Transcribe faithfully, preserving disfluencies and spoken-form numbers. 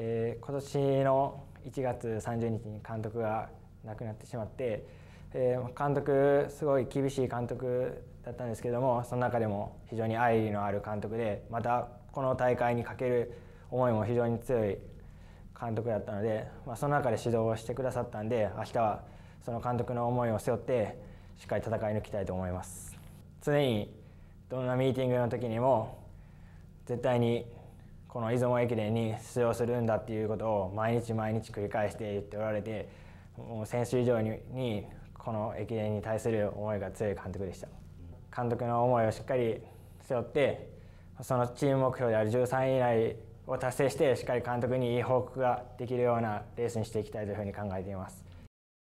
で今年のいちがつさんじゅうにちに監督が亡くなってしまって、えー、監督すごい厳しい監督だったんですけども、その中でも非常に愛のある監督で、またこの大会にかける思いも非常に強い監督だったので、まあ、その中で指導をしてくださったんで、明日はその監督の思いを背負ってしっかり戦い抜きたいと思います。常にどんなミーティングの時にも絶対にこの出雲駅伝に出場するんだっていうことを毎日毎日繰り返して言っておられて、もう選手以上にこの駅伝に対する思いが強い監督でした。監督の思いをしっかり背負って、そのチーム目標であるじゅうさんい以内を達成して、しっかり監督にいい報告ができるようなレースにしていきたいというふうに考えています。